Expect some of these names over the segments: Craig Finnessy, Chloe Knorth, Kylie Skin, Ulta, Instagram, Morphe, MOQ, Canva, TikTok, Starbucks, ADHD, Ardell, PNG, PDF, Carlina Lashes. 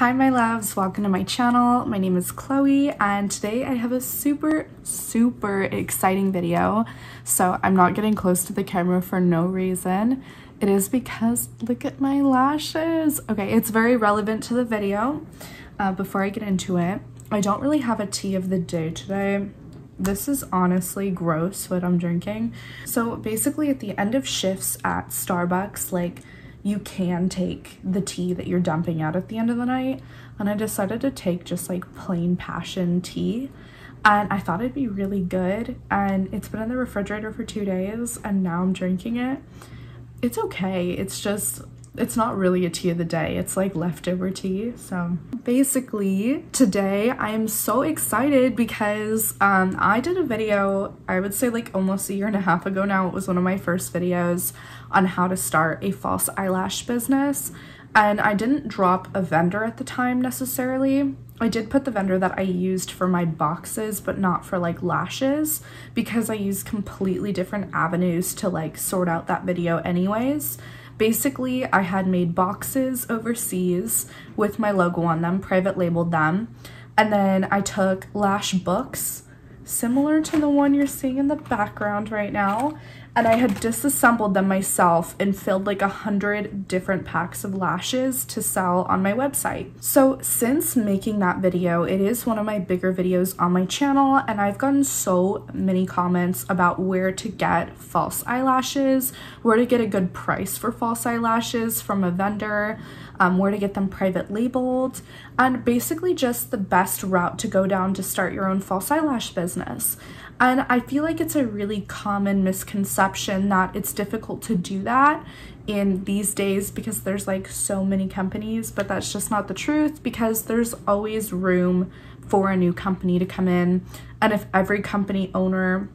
Hi my loves, welcome to my channel. My name is Chloe and today I have a super exciting video. So I'm not getting close to the camera for no reason. It is because look at my lashes. Okay, it's very relevant to the video. Before I get into it, I don't really have a tea of the day today. This is honestly gross what I'm drinking. So basically at the end of shifts at Starbucks, like, you can take the tea that you're dumping out at the end of the night, and I decided to take just like plain passion tea, and I thought it'd be really good, and it's been in the refrigerator for 2 days and now I'm drinking it. It's okay, it's just, it's not really a tea of the day, it's like leftover tea. So basically today I am so excited because I did a video, I would say like almost a year and a half ago now. It was one of my first videos on how to start a false eyelash business, and I didn't drop a vendor at the time necessarily. I did put the vendor that I used for my boxes, but not for like lashes, because I used completely different avenues to like sort out that video anyways. Basically, I had made boxes overseas with my logo on them, private labeled them, and then I took lash books, similar to the one you're seeing in the background right now, and I had disassembled them myself and filled like 100 different packs of lashes to sell on my website. So since making that video, it is one of my bigger videos on my channel, and I've gotten so many comments about where to get false eyelashes, where to get a good price for false eyelashes from a vendor, where to get them private labeled, and basically just the best route to go down to start your own false eyelash business. And I feel like it's a really common misconception that it's difficult to do that in these days because there's like so many companies, but that's just not the truth, because there's always room for a new company to come in. And if every company owner,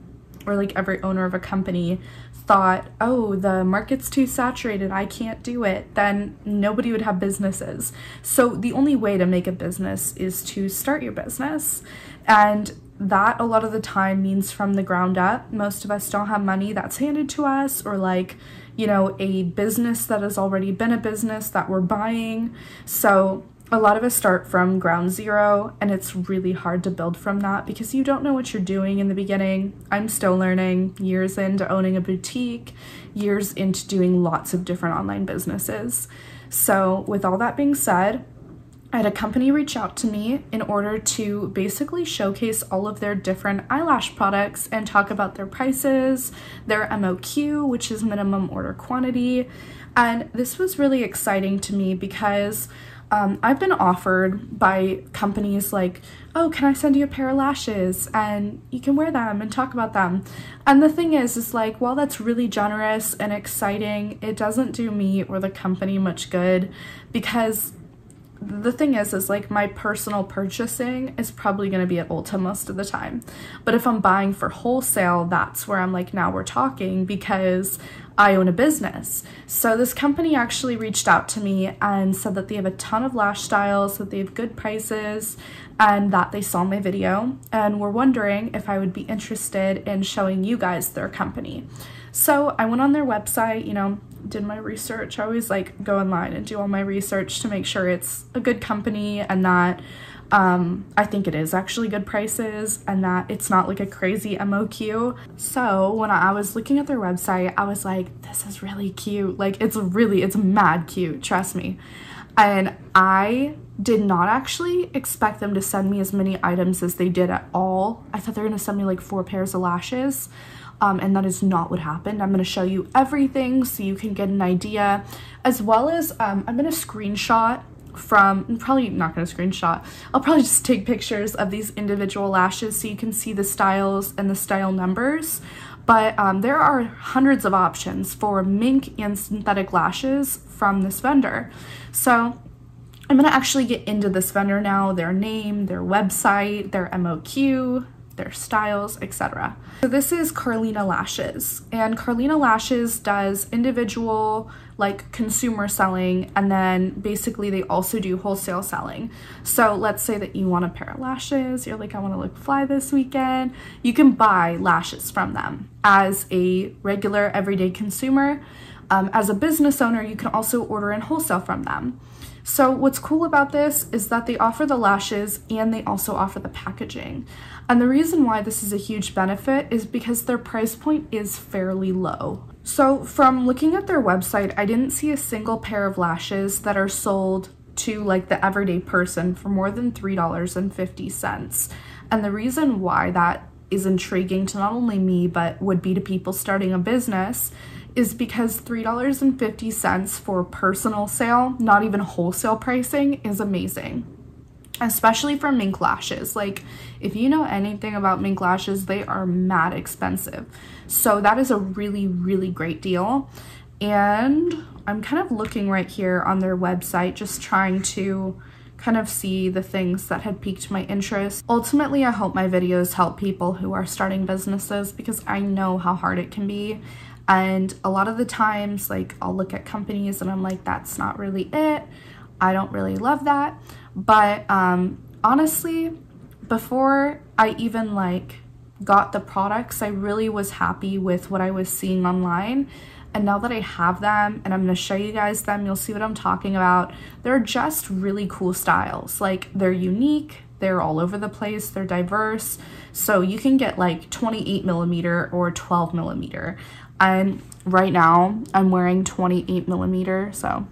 or like every owner of a company, thought, oh, the market's too saturated, I can't do it, then nobody would have businesses. So the only way to make a business is to start your business. And that a lot of the time means from the ground up. Most of us don't have money that's handed to us, or like, you know, a business that has already been a business that we're buying. So a lot of us start from ground zero, and it's really hard to build from that because you don't know what you're doing in the beginning. I'm still learning, years into owning a boutique, years into doing lots of different online businesses. So with all that being said, I had a company reach out to me in order to basically showcase all of their different eyelash products and talk about their prices, their MOQ, which is minimum order quantity. And this was really exciting to me because I've been offered by companies like, oh, can I send you a pair of lashes and you can wear them and talk about them? And the thing is like, while that's really generous and exciting, it doesn't do me or the company much good, because the thing is like my personal purchasing is probably going to be at Ulta most of the time. But if I'm buying for wholesale, that's where I'm like, now we're talking, because I own a business. So this company actually reached out to me and said that they have a ton of lash styles, that they have good prices, and that they saw my video and were wondering if I would be interested in showing you guys their company. So I went on their website, you know, did my research. I always like go online and do all my research to make sure it's a good company and that I think it is actually good prices and that it's not like a crazy MOQ. So when I was looking at their website, I was like, this is really cute. Like, it's mad cute, trust me. And I did not actually expect them to send me as many items as they did at all. I thought they were gonna send me like 4 pairs of lashes. And that is not what happened. I'm going to show you everything so you can get an idea, as well as I'm going to screenshot from, I'm probably not going to screenshot, I'll probably just take pictures of these individual lashes so you can see the styles and the style numbers. But there are hundreds of options for mink and synthetic lashes from this vendor. So I'm going to actually get into this vendor now, their name, their website, their MOQ, their styles, etc. So this is Carlina Lashes, and Carlina Lashes does individual, like, consumer selling, and then basically they also do wholesale selling. So let's say that you want a pair of lashes, you're like, I want to look fly this weekend, you can buy lashes from them as a regular everyday consumer. As a business owner, you can also order in wholesale from them. So what's cool about this is that they offer the lashes and they also offer the packaging. And the reason why this is a huge benefit is because their price point is fairly low. So from looking at their website, I didn't see a single pair of lashes that are sold to like the everyday person for more than $3.50. And the reason why that is intriguing to not only me, but would be to people starting a business is because $3.50 for personal sale, not even wholesale pricing, is amazing, especially for mink lashes. Like, if you know anything about mink lashes, they are mad expensive. So that is a really, really great deal. And I'm kind of looking right here on their website, just trying to kind of see the things that had piqued my interest. Ultimately, I hope my videos help people who are starting businesses because I know how hard it can be. And a lot of the times, like, I'll look at companies and I'm like, that's not really it. I don't really love that. But honestly, before I even like got the products, I really was happy with what I was seeing online. And now that I have them, and I'm going to show you guys them, you'll see what I'm talking about. They're just really cool styles. Like, they're unique, they're all over the place, they're diverse. So you can get like 28 millimeter or 12 millimeter. And right now I'm wearing 28 millimeter. So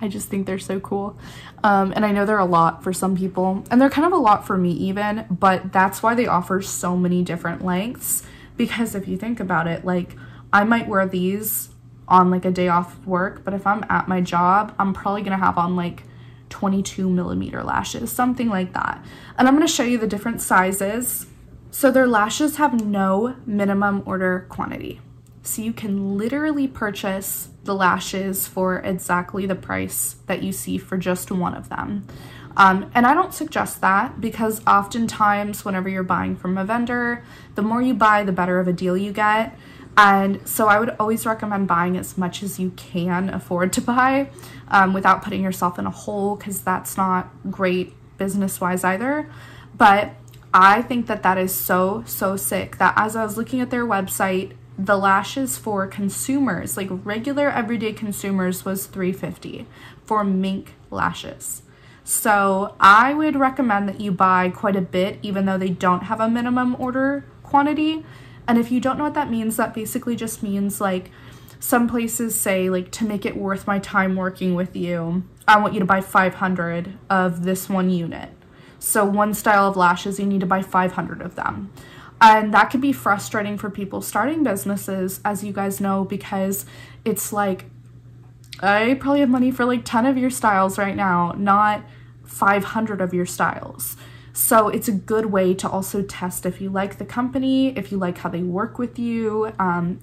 I just think they're so cool. And I know they're a lot for some people, and they're kind of a lot for me even, but that's why they offer so many different lengths. Because if you think about it, like, I might wear these on like a day off work, but if I'm at my job, I'm probably gonna have on like 22 millimeter lashes, something like that. And I'm gonna show you the different sizes. So their lashes have no minimum order quantity. So you can literally purchase the lashes for exactly the price that you see for just one of them. And I don't suggest that because oftentimes whenever you're buying from a vendor, the more you buy, the better of a deal you get. And so I would always recommend buying as much as you can afford to buy without putting yourself in a hole, because that's not great business-wise either. But I think that that is so, so sick that as I was looking at their website, the lashes for consumers, like regular everyday consumers, was $3.50 for mink lashes. So I would recommend that you buy quite a bit, even though they don't have a minimum order quantity. And if you don't know what that means, that basically just means like some places say like, to make it worth my time working with you, I want you to buy 500 of this one unit. So one style of lashes, you need to buy 500 of them. And that could be frustrating for people starting businesses, as you guys know, because it's like, I probably have money for like 10 of your styles right now, not 500 of your styles. So it's a good way to also test if you like the company, if you like how they work with you,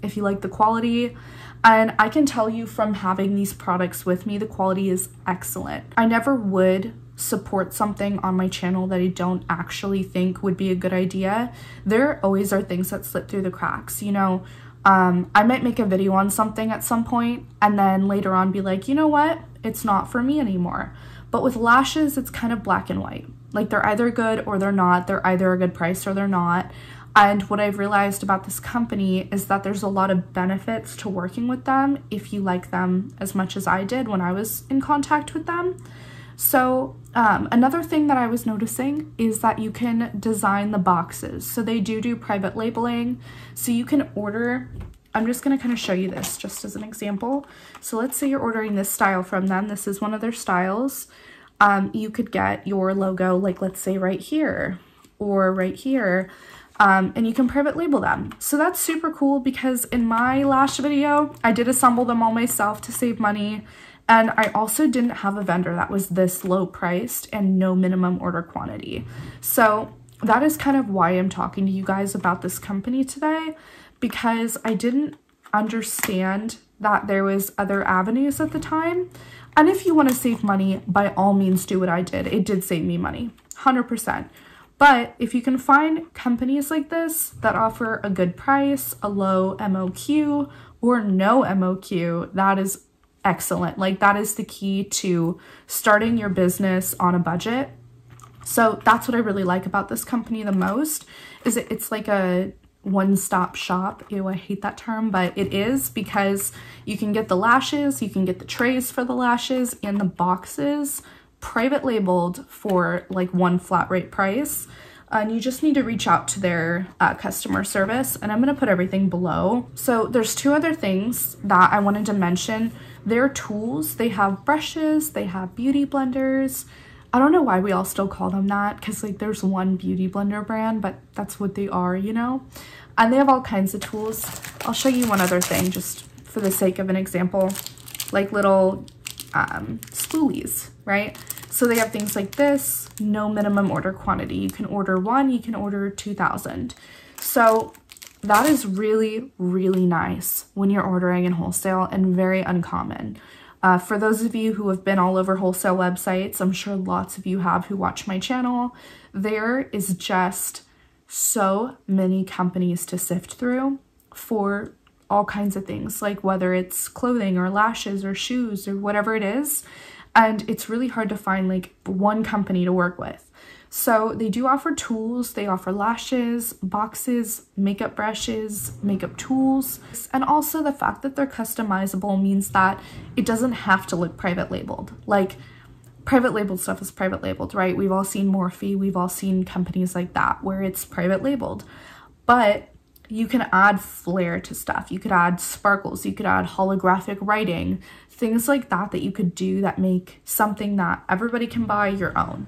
if you like the quality. And I can tell you from having these products with me, the quality is excellent. I never would support something on my channel that I don't actually think would be a good idea. There always are things that slip through the cracks, you know. I might make a video on something at some point and then later on be like, you know what, it's not for me anymore. But with lashes, it's kind of black and white. Like, they're either good or they're not. They're either a good price or they're not. And what I've realized about this company is that there's a lot of benefits to working with them if you like them as much as I did when I was in contact with them. So another thing that I was noticing is that you can design the boxes. So they do private labeling. So you can order, I'm just gonna kind of show you this just as an example. So let's say you're ordering this style from them. This is one of their styles. You could get your logo, like let's say right here or right here, and you can private label them. So that's super cool because in my lash video, I did assemble them all myself to save money. And I also didn't have a vendor that was this low priced and no minimum order quantity. So that is kind of why I'm talking to you guys about this company today, because I didn't understand that there was other avenues at the time. And if you want to save money, by all means, do what I did. It did save me money, 100%. But if you can find companies like this that offer a good price, a low MOQ, or no MOQ, that is excellent. Like, that is the key to starting your business on a budget. So that's what I really like about this company the most, is it's like a one-stop shop. Ew, I hate that term, but it is, because you can get the lashes, you can get the trays for the lashes, and the boxes private labeled for like one flat rate price. And you just need to reach out to their customer service, and I'm going to put everything below. So there's two other things that I wanted to mention. Their tools, they have brushes, they have beauty blenders. I don't know why we all still call them that, because like there's one beauty blender brand, but that's what they are, you know? And they have all kinds of tools. I'll show you one other thing just for the sake of an example, like little spoolies, right? So they have things like this, no minimum order quantity. You can order one, you can order 2,000. So that is really, really nice when you're ordering in wholesale, and very uncommon. For those of you who have been all over wholesale websites, I'm sure lots of you have who watch my channel, there is just so many companies to sift through for all kinds of things, like whether it's clothing or lashes or shoes or whatever it is. And it's really hard to find like one company to work with. So they do offer tools, they offer lashes, boxes, makeup brushes, makeup tools. And also the fact that they're customizable means that it doesn't have to look private labeled. Like private labeled stuff is private labeled, right? We've all seen Morphe, we've all seen companies like that where it's private labeled. But you can add flair to stuff. You could add sparkles, you could add holographic writing, things like that that you could do that make something that everybody can buy your own.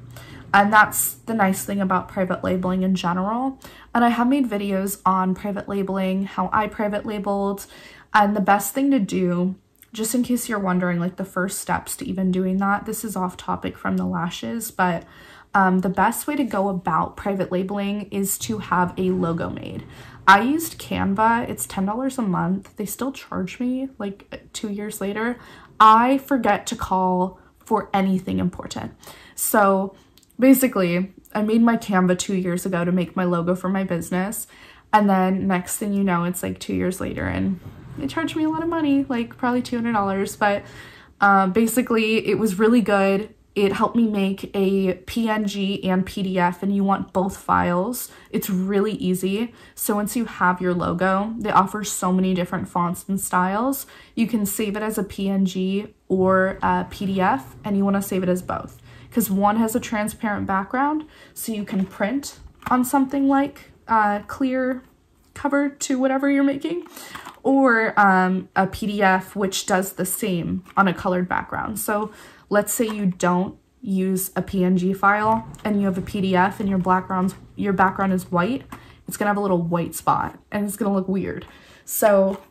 And that's the nice thing about private labeling in general. And I have made videos on private labeling, how I private labeled, and the best thing to do, just in case you're wondering like the first steps to even doing that, this is off topic from the lashes, but the best way to go about private labeling is to have a logo made. I used Canva. It's $10 a month. They still charge me like 2 years later. I forget to call for anything important. So basically, I made my Canva 2 years ago to make my logo for my business. And then next thing you know, it's like 2 years later and they charged me a lot of money, like probably $200. But basically, it was really good. It helped me make a PNG and PDF, and you want both files. It's really easy. So once you have your logo, they offer so many different fonts and styles. You can save it as a PNG or a PDF, and you want to save it as both, because one has a transparent background, so you can print on something like clear cover to whatever you're making, or a PDF, which does the same on a colored background. So let's say you don't use a PNG file and you have a PDF and your background is white, it's gonna have a little white spot and it's gonna look weird. So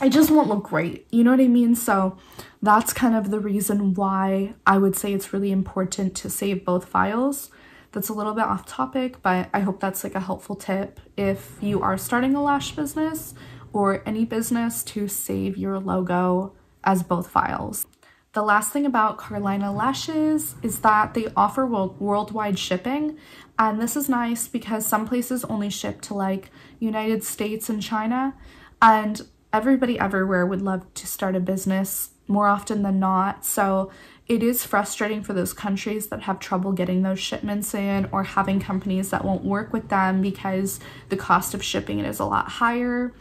it just won't look great, you know what I mean? So that's kind of the reason why I would say it's really important to save both files. That's a little bit off topic, but I hope that's like a helpful tip if you are starting a lash business or any business, to save your logo as both files. The last thing about Carlina Lashes is that they offer worldwide shipping, and this is nice because some places only ship to like United States and China, and everybody everywhere would love to start a business more often than not. So it is frustrating for those countries that have trouble getting those shipments in, or having companies that won't work with them because the cost of shipping it is a lot higher.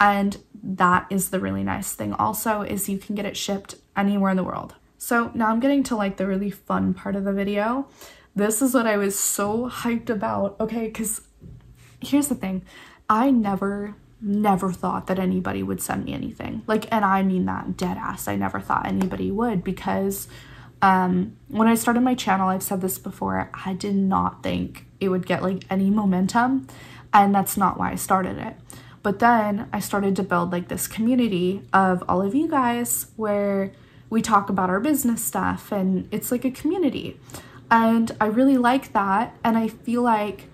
And that is the really nice thing also, is you can get it shipped anywhere in the world. So now I'm getting to like the really fun part of the video. This is what I was so hyped about, okay? Because here's the thing, I never thought that anybody would send me anything. Like, and I mean that dead ass, I never thought anybody would, because when I started my channel, I've said this before, I did not think it would get like any momentum, and that's not why I started it. But then I started to build like this community of all of you guys where we talk about our business stuff, and it's like a community. And I really like that. And I feel like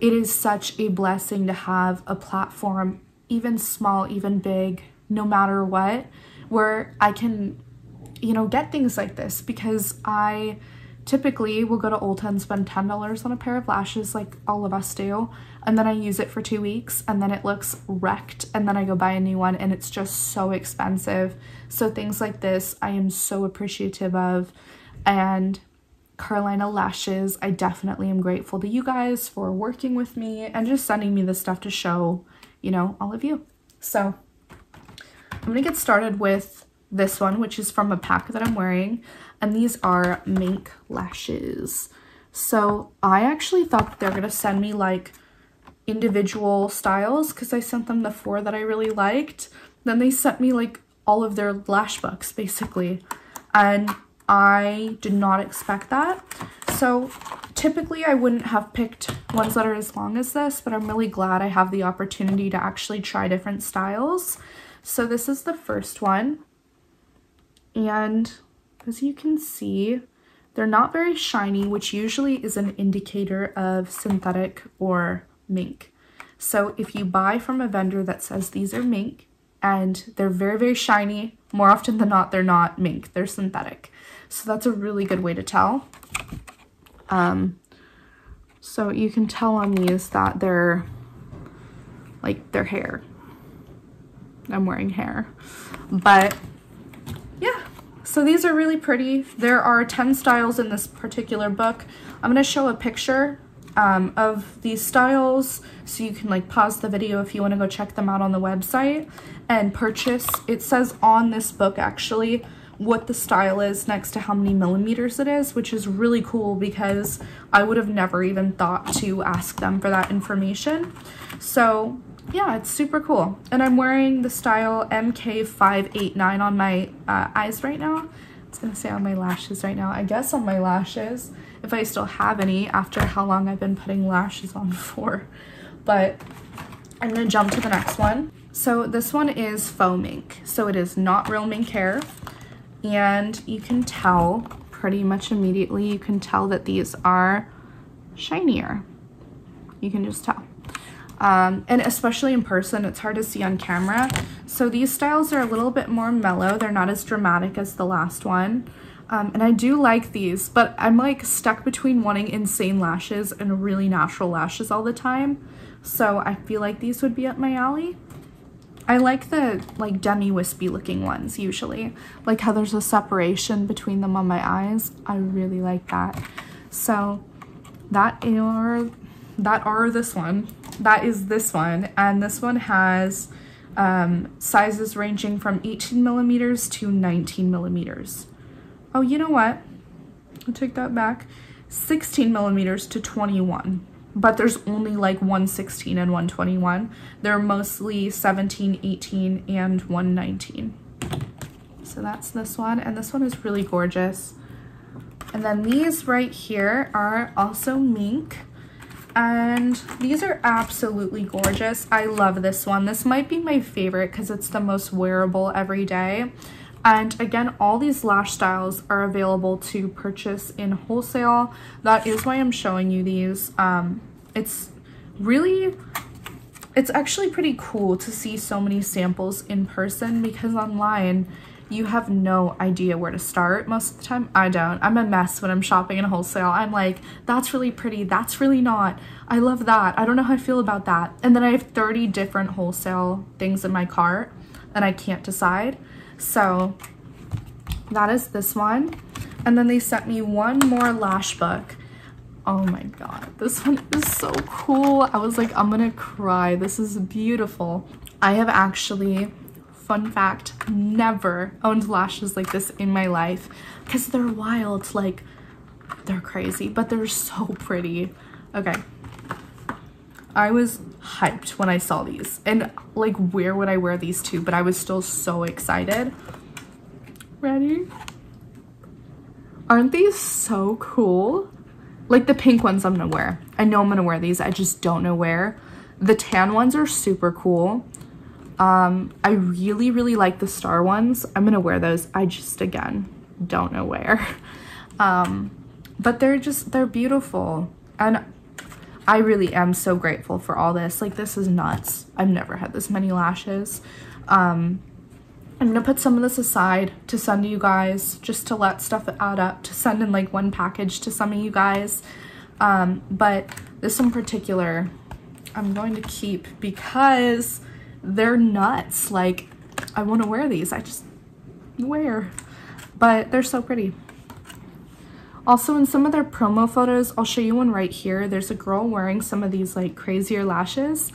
it is such a blessing to have a platform, even small, even big, no matter what, where I can, you know, get things like this, because I typically will go to Ulta and spend $10 on a pair of lashes, like all of us do, and then I use it for 2 weeks and then it looks wrecked, and then I go buy a new one and it's just so expensive. So things like this I am so appreciative of, and Carlina Lashes, I definitely am grateful to you guys for working with me and just sending me this stuff to show you know, all of you. So I'm gonna get started with this one, which is from a pack that I'm wearing, and these are mink lashes. So I actually thought that they're gonna send me like individual styles because I sent them the 4 that I really liked. Then they sent me like all of their lash books basically, and I did not expect that. So typically I wouldn't have picked ones that are as long as this, but I'm really glad I have the opportunity to actually try different styles. So this is the first one, and as you can see, they're not very shiny, which usually is an indicator of synthetic or mink. So if you buy from a vendor that says these are mink and they're very, very shiny, more often than not, they're not mink, they're synthetic. So that's a really good way to tell. So you can tell on these that they're like their hair. I'm wearing hair, but yeah. So these are really pretty. There are 10 styles in this particular book. I'm going to show a picture of these styles so you can like pause the video if you want to go check them out on the website and purchase. It says on this book actually what the style is next to how many millimeters it is, which is really cool because I would have never even thought to ask them for that information. So yeah, it's super cool. And I'm wearing the style MK589 on my eyes right now. It's gonna say on my lashes right now, I guess on my lashes, if I still have any after how long I've been putting lashes on for. But I'm gonna jump to the next one. So this one is faux mink, so it is not real mink hair, and you can tell pretty much immediately, you can tell that these are shinier. You can just tell, and especially in person, it's hard to see on camera. So these styles are a little bit more mellow, they're not as dramatic as the last one. And I do like these, but I'm like stuck between wanting insane lashes and really natural lashes all the time. So I feel like these would be up my alley. I like the like demi-wispy looking ones usually, like how there's a separation between them on my eyes. I really like that. So that is this one. And this one has sizes ranging from 18 millimeters to 19 millimeters. Oh, you know what? I'll take that back. 16 millimeters to 21. But there's only like 116 and 121. They're mostly 17, 18, and 119. So that's this one. And this one is really gorgeous. And then these right here are also mink. And these are absolutely gorgeous. I love this one. This might be my favorite because it's the most wearable every day. And again, all these lash styles are available to purchase in wholesale. That is why I'm showing you these. It's actually pretty cool to see so many samples in person because online you have no idea where to start most of the time. I don't. I'm a mess when I'm shopping in wholesale. I'm like, that's really pretty, that's really not, I love that, I don't know how I feel about that. And then I have 30 different wholesale things in my cart and I can't decide. So that is this one. And then they sent me one more lash book. Oh my god, this one is so cool. I was like, I'm gonna cry, this is beautiful. I have actually, fun fact, never owned lashes like this in my life because they're wild, like they're crazy, but they're so pretty. Okay, I was hyped when I saw these and like, where would I wear these to? But I was still so excited. Ready? Aren't these so cool? Like the pink ones I'm gonna wear. I know I'm gonna wear these, I just don't know where. The tan ones are super cool. I really, really like the star ones. I'm gonna wear those. I just, again, don't know where. But they're beautiful. And I really am so grateful for all this. Like, this is nuts. I've never had this many lashes. I'm gonna put some of this aside to send to you guys, just to let stuff add up, to send in like one package to some of you guys. But this in particular, I'm going to keep because they're nuts. Like, I wanna wear these, I just wear. But they're so pretty. Also, in some of their promo photos, I'll show you one right here, there's a girl wearing some of these like crazier lashes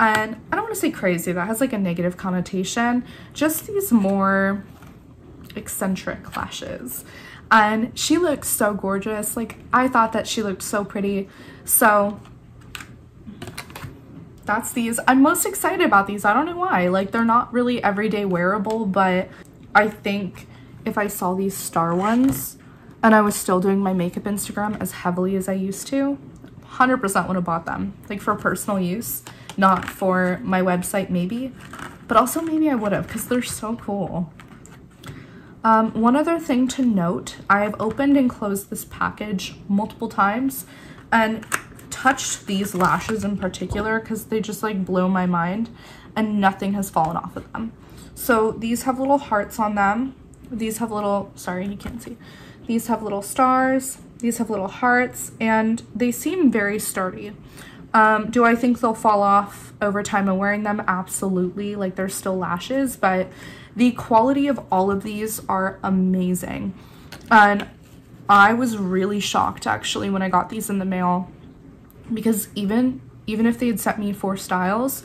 And I don't want to say crazy, that has like a negative connotation, just these more eccentric lashes. And she looks so gorgeous. Like, I thought that she looked so pretty. So that's these. I'm most excited about these. I don't know why. Like, they're not really everyday wearable, but I think if I saw these star ones and I was still doing my makeup Instagram as heavily as I used to, 100% would have bought them, like for personal use, not for my website maybe, but also maybe I would have, because they're so cool. One other thing to note, I have opened and closed this package multiple times and touched these lashes in particular because they just like blow my mind, and nothing has fallen off of them. So these have little hearts on them. These have little, sorry, you can't see. These have little stars. These have little hearts, and they seem very sturdy. Do I think they'll fall off over time of wearing them? Absolutely. Like, they're still lashes, but the quality of all of these are amazing. And I was really shocked actually when I got these in the mail, because even if they had sent me 4 styles,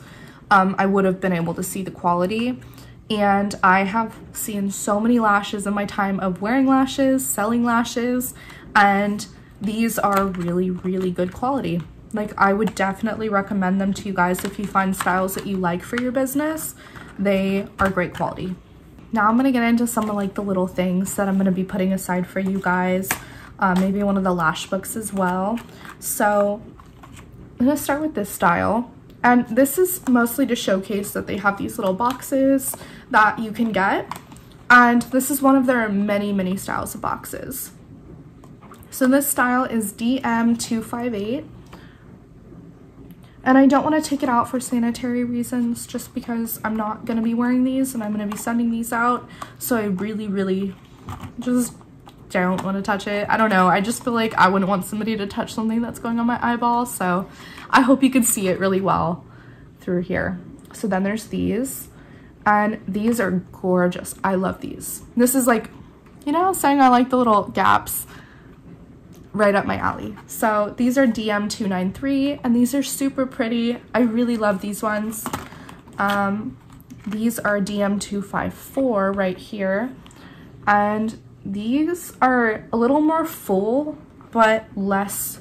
I would have been able to see the quality. And I have seen so many lashes in my time of wearing lashes, selling lashes, and these are really, really good quality. Like, I would definitely recommend them to you guys if you find styles that you like for your business. They are great quality. Now I'm gonna get into some of like the little things that I'm gonna be putting aside for you guys. Maybe one of the lash books as well. So I'm gonna start with this style. And this is mostly to showcase that they have these little boxes that you can get. And this is one of their many, many styles of boxes. So this style is DM258. And I don't want to take it out for sanitary reasons, just because I'm not going to be wearing these and I'm going to be sending these out. So I really, really just don't want to touch it. I don't know. I just feel like I wouldn't want somebody to touch something that's going on my eyeball. So I hope you can see it really well through here. So then there's these, and these are gorgeous. I love these. This is like, you know, saying I like the little gaps, right up my alley. So these are DM293, and these are super pretty. I really love these ones. These are DM254 right here, and these are a little more full but less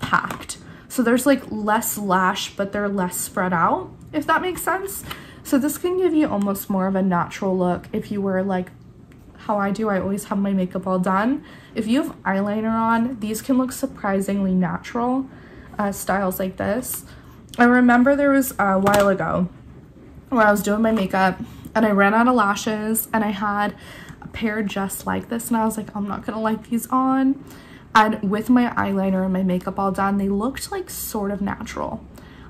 packed. So there's like less lash, but they're less spread out, if that makes sense. So this can give you almost more of a natural look if you were like how I do. I always have my makeup all done. If you have eyeliner on, these can look surprisingly natural, styles like this. I remember there was a while ago where I was doing my makeup and I ran out of lashes, and I had a pair just like this, and I was like, I'm not gonna like these on. And with my eyeliner and my makeup all done, they looked like sort of natural,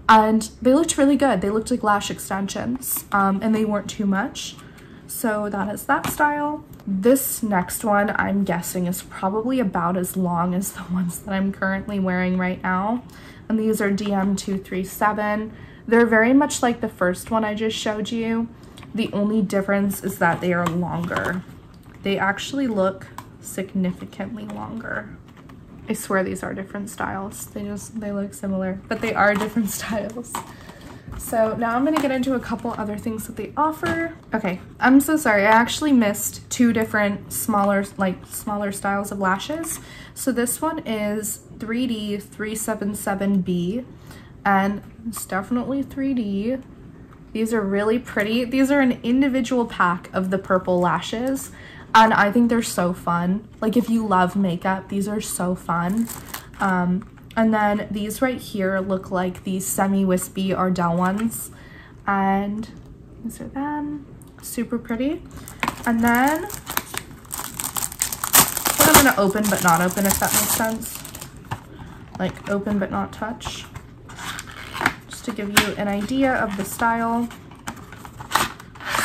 and they looked really good. They looked like lash extensions, and they weren't too much. So that is that style. This next one, I'm guessing, is probably about as long as the ones that I'm currently wearing right now. And these are DM237. They're very much like the first one I just showed you. The only difference is that they are longer. They actually look significantly longer. I swear these are different styles. They look similar, but they are different styles. So now I'm going to get into a couple other things that they offer. Okay, I'm so sorry. I actually missed 2 different smaller styles of lashes. So this one is 3D377B, and it's definitely 3D. These are really pretty. These are an individual pack of the purple lashes, and I think they're so fun. Like, if you love makeup, these are so fun. And then these right here look like the semi-wispy Ardell ones. And these are them. Super pretty. And then what I'm going to open but not open, if that makes sense. Like, open but not touch. Just to give you an idea of the style.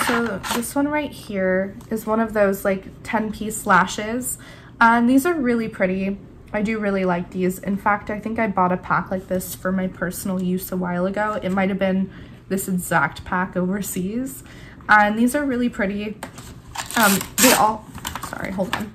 So this one right here is one of those like 10-piece lashes. And these are really pretty. I do really like these. In fact, I think I bought a pack like this for my personal use a while ago. It might have been this exact pack overseas. And these are really pretty. They all, sorry, hold on.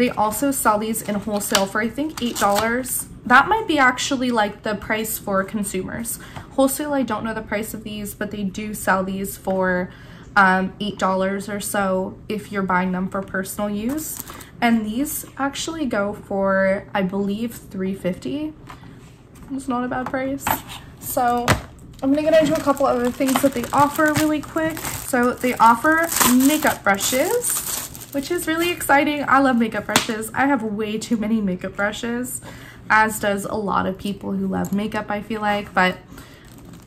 They also sell these in wholesale for I think $8. That might be actually like the price for consumers. Wholesale, I don't know the price of these, but they do sell these for $8 or so if you're buying them for personal use. And these actually go for, I believe, $3.50. It's not a bad price. So I'm gonna get into a couple other things that they offer really quick. So they offer makeup brushes, which is really exciting. I love makeup brushes. I have way too many makeup brushes, as does a lot of people who love makeup, I feel like. But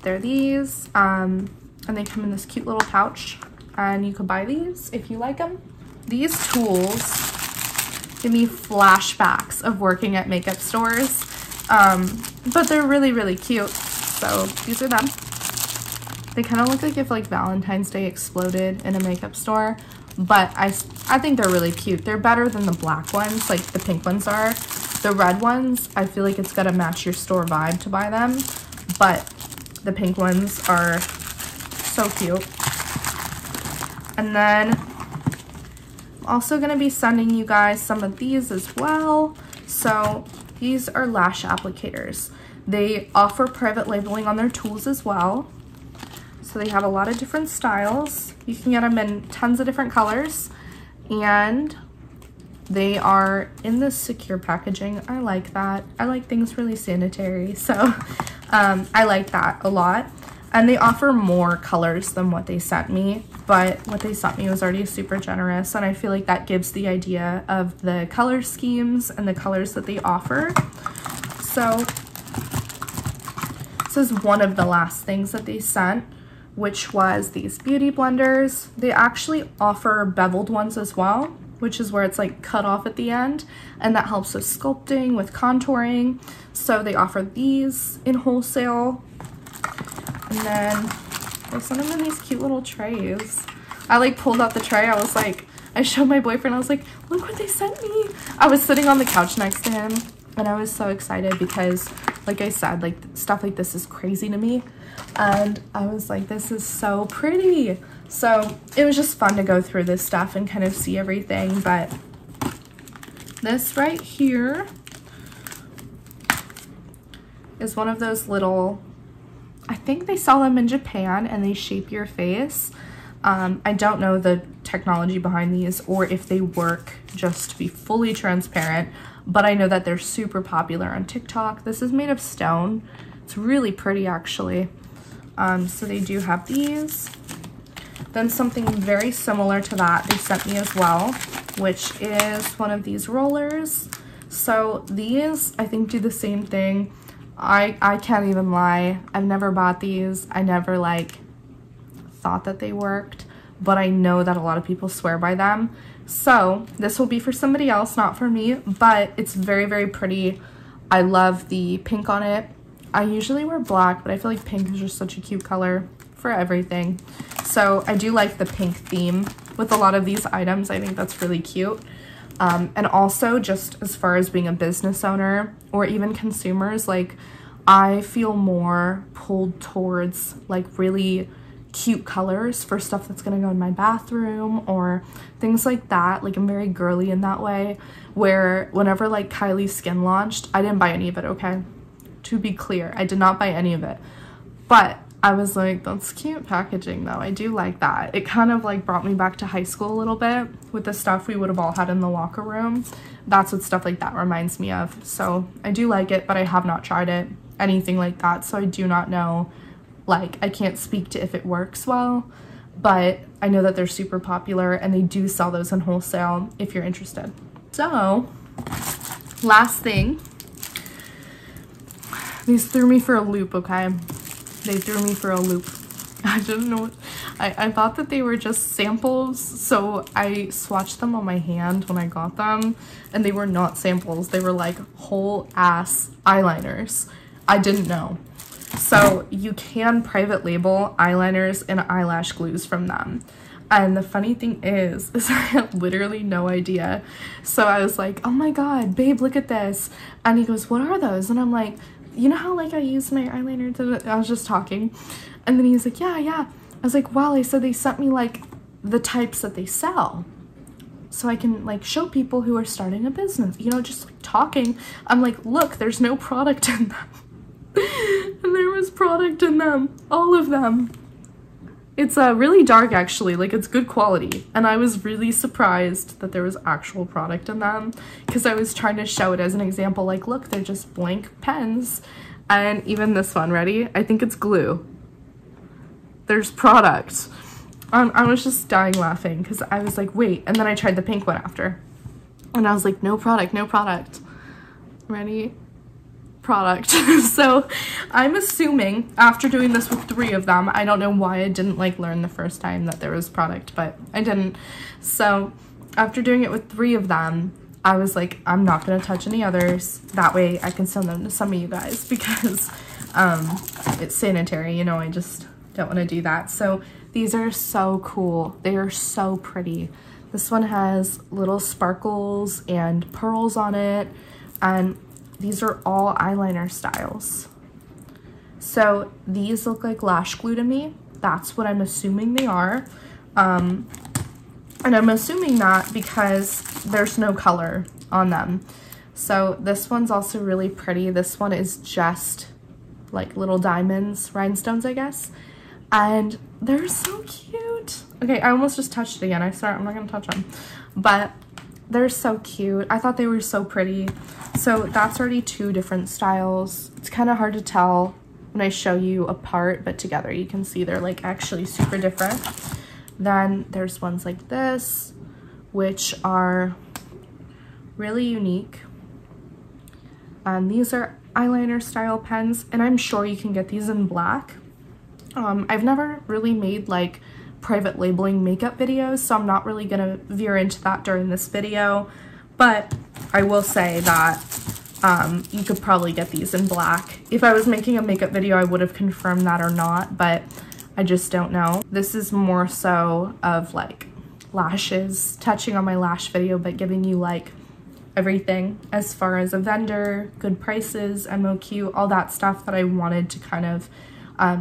they're these, and they come in this cute little pouch, and you can buy these if you like them. These tools give me flashbacks of working at makeup stores, but they're really cute. So these are them. They kind of look like if like Valentine's Day exploded in a makeup store, but I think they're really cute. They're better than the black ones, like the pink ones are. The red ones, I feel like it's gotta match your store vibe to buy them, but the pink ones are so cute. And then I'm also gonna be sending you guys some of these as well. So these are lash applicators. They offer private labeling on their tools as well. So they have a lot of different styles. You can get them in tons of different colors, and they are in this secure packaging. I like that. I like things really sanitary, so I like that a lot. And they offer more colors than what they sent me, but what they sent me was already super generous, and I feel like that gives the idea of the color schemes and the colors that they offer. So this is one of the last things that they sent, which was these beauty blenders. They actually offer beveled ones as well, which is where it's like cut off at the end, and that helps with sculpting, with contouring. So they offer these in wholesale, and then they sent them in these cute little trays. I like pulled out the tray. I was like, I showed my boyfriend, I was like, look what they sent me. I was sitting on the couch next to him, and I was so excited because, like I said, like stuff like this is crazy to me, and I was like, this is so pretty. So it was just fun to go through this stuff and kind of see everything. But this right here is one of those little, I think they sell them in Japan, and they shape your face. I don't know the technology behind these or if they work, just to be fully transparent, but I know that they're super popular on TikTok. This is made of stone. It's really pretty, actually. So they do have these. Then something very similar to that they sent me as well, which is one of these rollers. So these, I think, do the same thing. I can't even lie. I've never bought these. I never like thought that they worked, but I know that a lot of people swear by them. So this will be for somebody else, not for me, but it's very pretty. I love the pink on it. I usually wear black, but I feel like pink is just such a cute color for everything. So I do like the pink theme with a lot of these items. I think that's really cute. And also, just as far as being a business owner or even consumers, like I feel more pulled towards like really cute colors for stuff that's gonna go in my bathroom or things like that. Like I'm very girly in that way, where whenever like Kylie Skin launched, I didn't buy any of it, okay? To be clear, I did not buy any of it, but I was like, that's cute packaging though. I do like that. It kind of like brought me back to high school a little bit with the stuff we would have all had in the locker room. That's what stuff like that reminds me of. So I do like it, but I have not tried it, anything like that. So I do not know, like I can't speak to if it works well, but I know that they're super popular, and they do sell those in wholesale if you're interested. So last thing, these threw me for a loop, okay? They threw me for a loop. I didn't know, I thought that they were just samples, so I swatched them on my hand when I got them, and they were not samples. They were like whole ass eyeliners. I didn't know. So you can private label eyeliners and eyelash glues from them. And the funny thing is I had literally no idea. So I was like, oh my God, babe, look at this. And he goes, what are those? And I'm like, you know how like I used my eyeliner to, I was just talking. And then he's like, yeah. I was like, wow, they said they sent me like the types that they sell. so I can like show people who are starting a business, you know, just like talking. I'm like, look, there's no product in them. And there was product in them, all of them. It's really dark, actually, like it's good quality, and I was really surprised that there was actual product in them, because I was trying to show it as an example, like, look, they're just blank pens. And even this one, ready? I think it's glue. There's product. I was just dying laughing, because I was like, wait, and then I tried the pink one after, and I was like, no product, no product. Ready? Product. So I'm assuming after doing this with 3 of them, I don't know why I didn't like learn the first time that there was product, but I didn't. So after doing it with 3 of them, I was like, I'm not gonna touch any others, that way I can send them to some of you guys, because it's sanitary, you know, I just don't want to do that. So these are so cool, they are so pretty. This one has little sparkles and pearls on it, and these are all eyeliner styles. So these look like lash glue to me. That's what I'm assuming they are. And I'm assuming that because there's no color on them. So this one's also really pretty. This one is just like little diamonds, rhinestones, I guess. And they're so cute. Okay, I almost just touched it again. I swear I'm not gonna touch them. But they're so cute. I thought they were so pretty. So that's already 2 different styles. It's kind of hard to tell when I show you apart, but together you can see they're like actually super different. Then there's ones like this, which are really unique. And these are eyeliner style pens, and I'm sure you can get these in black. I've never really made like private labeling makeup videos, so I'm not really gonna veer into that during this video, but I will say that you could probably get these in black. If I was making a makeup video, I would have confirmed that or not, but I just don't know. This is more so of like lashes, touching on my lash video, but giving you like everything as far as a vendor, good prices, MOQ, all that stuff that I wanted to kind of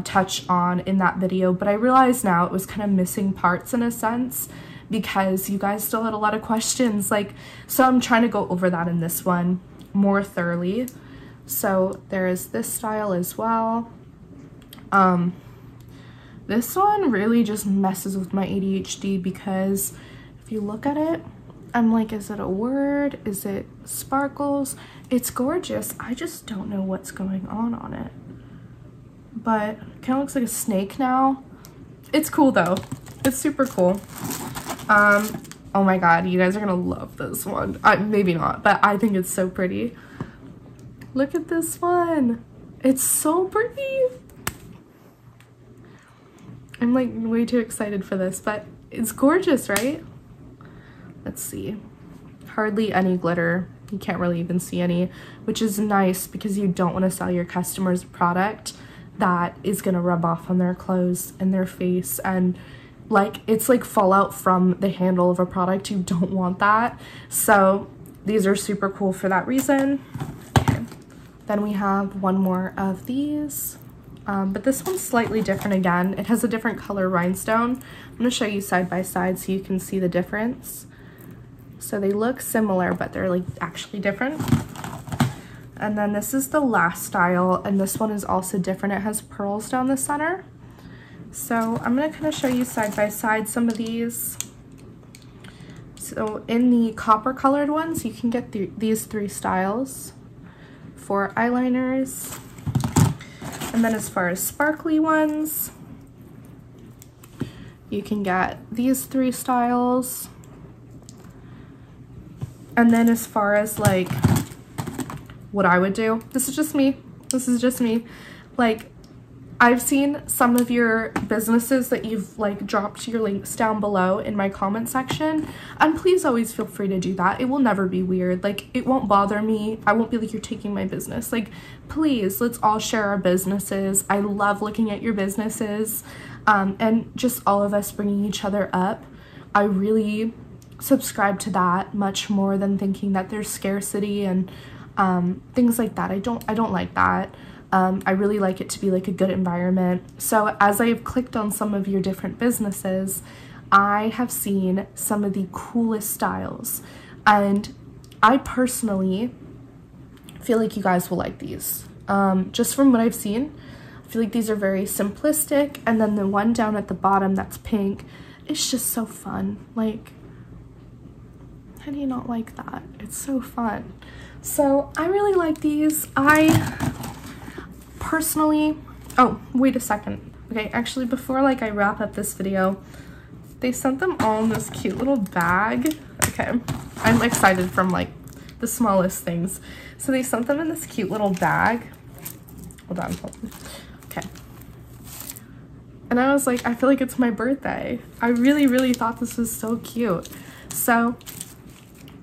touch on in that video. But I realize now it was kind of missing parts in a sense, because you guys still had a lot of questions, like, so I'm trying to go over that in this one more thoroughly. So there is this style as well. This one really just messes with my ADHD, because if you look at it, I'm like, is it a word? Is it sparkles? It's gorgeous. I just don't know what's going on it. But it kind of looks like a snake now. It's cool though. It's super cool. Oh my god, you guys are gonna love this one. Maybe not, but I think it's so pretty. Look at this one. It's so pretty. I'm like way too excited for this, but it's gorgeous, right? Let's see. Hardly any glitter. You can't really even see any, which is nice, because you don't want to sell your customers a product that is gonna rub off on their clothes and their face, and like it's like fallout from the handle of a product. You don't want that. So these are super cool for that reason. Okay. Then we have one more of these, but this one's slightly different again. It has a different color rhinestone. I'm gonna show you side by side so you can see the difference. So they look similar, but they're like actually different. And then this is the last style, and this one is also different. It has pearls down the center. So I'm gonna kind of show you side by side some of these. So in the copper colored ones, you can get these 3 styles for eyeliners. And then as far as sparkly ones, you can get these 3 styles. And then as far as like what I would do, this is just me, like I've seen some of your businesses that you've like dropped your links down below in my comment section, and please always feel free to do that. It will never be weird, like it won't bother me. I won't be like, you're taking my business. Like, please, let's all share our businesses. I love looking at your businesses, and just all of us bringing each other up. I really subscribe to that much more than thinking that there's scarcity and things like that. I don't like that. I really like it to be like a good environment. So as I've clicked on some of your different businesses, I have seen some of the coolest styles, and I personally feel like you guys will like these. Just from what I've seen, I feel like these are very simplistic, and then the one down at the bottom that's pink, it's just so fun. Like, how do you not like that? It's so fun. So I really like these. I personally, oh, wait a second. Okay, actually, before like I wrap up this video, they sent them all in this cute little bag. Okay, I'm excited from like the smallest things. So they sent them in this cute little bag. Hold on. Okay. And I was like, I feel like it's my birthday. I really, really thought this was so cute. So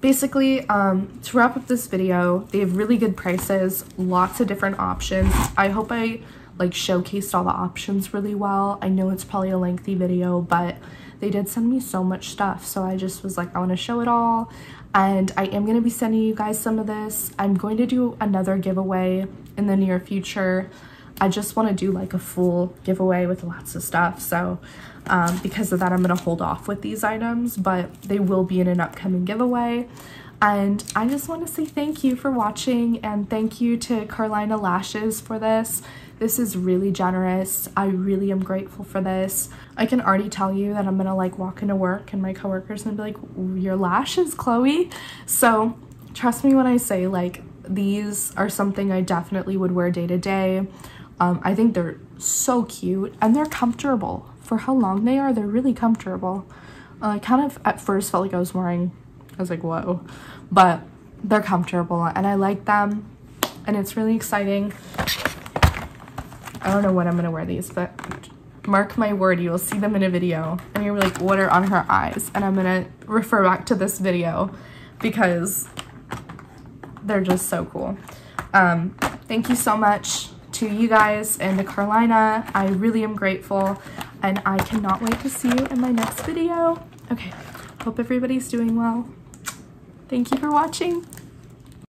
basically, to wrap up this video, they have really good prices, lots of different options. I hope I like showcased all the options really well. I know it's probably a lengthy video, but they did send me so much stuff, so I just was like, I want to show it all. And I am going to be sending you guys some of this. I'm going to do another giveaway in the near future. I just want to do like a full giveaway with lots of stuff, so because of that, I'm going to hold off with these items, but they will be in an upcoming giveaway. And I just want to say thank you for watching, and thank you to Carlina Lashes for this. This is really generous. I really am grateful for this. I can already tell you that I'm gonna like walk into work and my coworkers and be like, your lashes, Chloe. So trust me when I say like these are something I definitely would wear day to day. I think they're so cute, and they're comfortable. For how long they are, they're really comfortable. I kind of at first felt like I was like, whoa, but they're comfortable and I like them, and it's really exciting. I don't know what I'm gonna wear these, but mark my word, you will see them in a video and you're like, what are on her eyes? And I'm gonna refer back to this video because they're just so cool. Thank you so much to you guys and to Carlina. I really am grateful, and I cannot wait to see you in my next video. Okay, hope everybody's doing well. Thank you for watching.